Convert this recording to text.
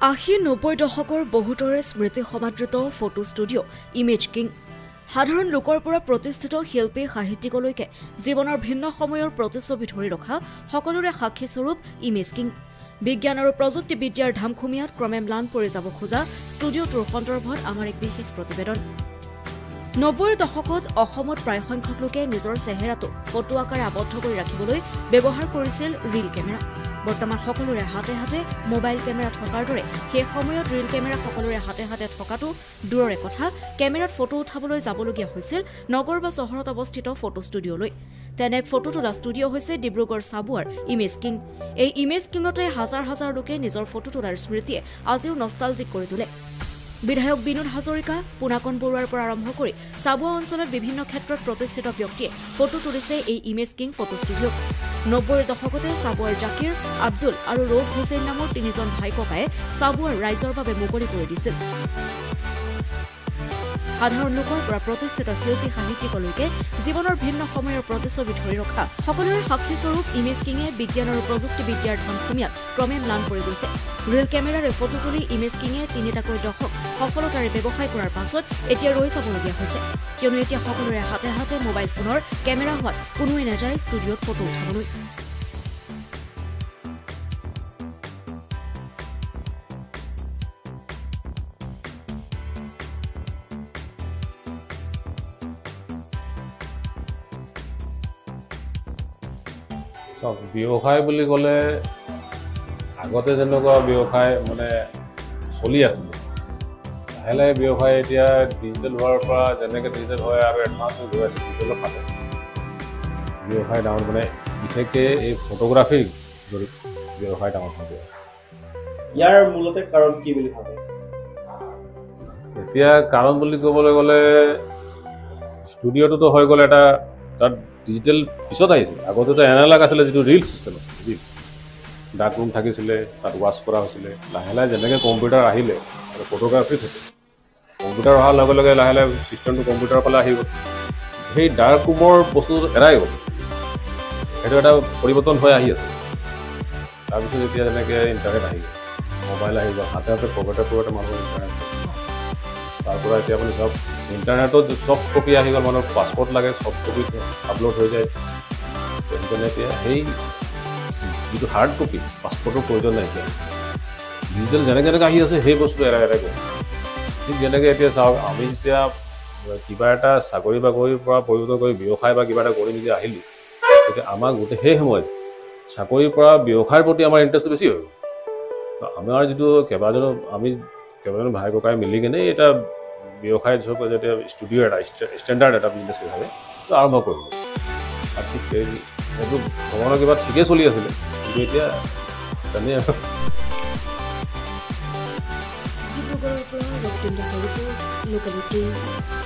৮০-৯০ দশকৰ বহুতৰে স্মৃতি সমাদৃত ফটো ষ্টুডিঅ' ইমেজ কিং সাধাৰণ লোকৰ পৰা প্ৰতিষ্ঠিত শিল্পী সাহিত্যিকলৈকে জীৱনৰ ভিন্ন সময়ৰ প্ৰতিচ্ছবি ধৰি ৰখা সকলোৰে সাক্ষী স্বৰূপ ইমেজ কিং বিজ্ঞান আৰু প্ৰযুক্তি বিদ্যাৰ ধামখুমিয়াত ক্ৰমে ম্লান পৰি যাব খোজা ষ্টুডিঅ'টোৰ সন্দৰ্ভত আমাৰ এক বিশেষ প্ৰতিবেদন ৯০ দশকত অসমত প্ৰায় সংখ্যক লোকে নিজৰ চেহেৰাটো ফটো আকাৰে আবদ্ধ কৰি ৰাখিবলৈ ব্যৱহাৰ কৰিছিল ৰিল কেমেৰা বৰ্তমান সকলোৰে হাতে হাতে মোবাইল কেমেৰা থকাৰ দৰে সেই সময়ত ৰিল কেমেৰা সকলোৰে হাতে হাতে থকাটো দূৰৰে কথা কেমেৰাত ফটো উঠাবলৈ যাবলগীয়া হৈছিল নগৰ বা চহৰত অৱস্থিত ফটো ষ্টুডিঅ'লৈ তেনে এক ফটো তোলা ষ্টুডিঅ' হৈছে ডিব্ৰুগড় চাবুৱাৰ ইমেজ কিং এই ইমেজ কিংতে হাজাৰ হাজাৰ লোকে নিজৰ ফটো তোলাৰ স্মৃতিয়ে আজিও নষ্টালজিক কৰি তোলে বিধায়ক বিনোদ হাজৰিকা পুনাকন বৰুৱাৰ পৰা আৰম্ভ কৰি চাবুৱা অঞ্চলৰ বিভিন্ন ক্ষেত্ৰত প্ৰতিষ্ঠিত ব্যক্তিয়ে ফটো তুলিছে এই ইমেজ কিং ফটো ষ্টুডিঅ' ৯০ দশকতে চাবুৱাৰ জাকিৰ আব্দুল আৰু ৰোজ হুছেইন নামৰ তিনিজন ভাই ককায়ে চাবুৱাৰ ৰাইজৰ বাবে মুকলি কৰি দিছিল সাধাৰণ লোকৰ পৰা প্ৰতিষ্ঠিত শিল্পী সাহিত্যিকলৈকে জীৱনৰ ভিন্ন সময়ৰ প্ৰতিচ্ছবি ধৰি ৰখা সকলোৰে সাক্ষীস্বৰূপ ইমেজ কিঙে বিজ্ঞান আৰু প্ৰযুক্তিবিদ্যাৰ ধামখুমীয়াত ক্ৰমে ম্লান পৰি গৈছে ৰিল কেমেৰাৰে ফটো তুলি ইমেজ কিঙে তিনিটাকৈ দশক সফলতাৰে ব্যৱসায় কৰাৰ পাছত এতিয়া ৰৈ চাবলগীয়া হৈছে কিয়নো এতিয়া সকলোৰে হাতে হাতে মোবাইল ফোনৰ কেমেৰা হোৱাত কোনোৱে নাযায় ষ্টুডিঅ'ত ফটো উঠাবলৈ চব ব্যৱসায় বুলি ক'লে আগতে যেনেকুৱা ব্যৱসায় মানে চলি আছিল লাহে লাহে ব্যৱসায় এতিয়া ডিজিটেল হোৱাৰ পৰা যেনেকৈ ডিজিটেল হয় আৰু এডভান্স হৈ আছে ডিজিটেলৰ ফালে ব্যৱসায় ডাঙৰ মানে বিশেষকৈ এই ফটোগ্ৰাফীৰ জৰিয়তে ব্যৱসায় ডাঙৰ হৈ আছে ইয়াৰ মূলতে কাৰণ কি বুলি ভাবে এতিয়া কাৰণ বুলি ক'বলৈ গ'লে ষ্টুডিঅ'টোতো হৈ গ'ল এটা তাত ডিজিটেল পিছত আহিছে আগতেতো এনালগ আছিলে যিটো ৰিল ছিষ্টেম আছিলে ডাৰ্ক ৰুম থাকিছিলে তাত ৱাছ কৰা হৈছিলে লাহে লাহে যেনেকৈ কম্পিউটাৰ আহিলে আৰু ফটোগ্ৰাফী থাকে কম্পিউটাৰ অহাৰ লগে লগে লাহে লাহে ছিষ্টেমটো কম্পিউটাৰৰ ফালে আহি গ'ল সেই ডাৰ্ক ৰুমৰ বস্তুটো এৰাই গ'ল সেইটো এটা পৰিৱৰ্তন হৈ আহি আছে তাৰপিছত এতিয়া যেনেকৈ ইণ্টাৰনেট আহি গ'ল মোবাইল আহি গ'ল হাতে হাতে পকেটে মানুহৰ ইণ্টাৰনেট তাৰপৰা এতিয়া আপুনি চব ইণ্টাৰনেটত চফ্ট কপি আহি গ'ল মানুহৰ পাছপৰ্ট লাগে চফ্ট কপি আপলোড হৈ যায় তেনেকৈ এতিয়া সেই যিটো হাৰ্ড কপি পাছপৰ্টৰ প্ৰয়োজন নাইকিয়া ডিজিটেল যেনেকৈ যেনেকৈ আহি আছে সেই বস্তু এৰাই এৰাই গ'ল ঠিক যেনেকৈ এতিয়া চাওক আমি এতিয়া কিবা এটা চাকৰি বাকৰিৰ পৰা পৰিৱৰ্তন কৰি ব্যৱসায় বা কিবা এটা কৰি নিজে আহিলোঁ গতিকে আমাৰ গোটেই সেই সময়ত চাকৰিৰ পৰা ব্যৱসায়ৰ প্ৰতি আমাৰ ইণ্টাৰেষ্টটো বেছি হৈ গ'ল আমাৰ যিটো কেইবাজনো আমি কেইবাজনো ভাই ককাই মিলি কিনে এটা ব্যৱসায় হিচাপে যেতিয়া ষ্টুডিঅ' এটা ষ্টেণ্ডাৰ্ড এটা বিজনেছ হিচাপে আৰম্ভ কৰিলোঁ আৰু ঠিক সেইটো ভ্ৰমণৰ কিবা ঠিকেই চলি আছিলে কিন্তু এতিয়া তেনেকৈ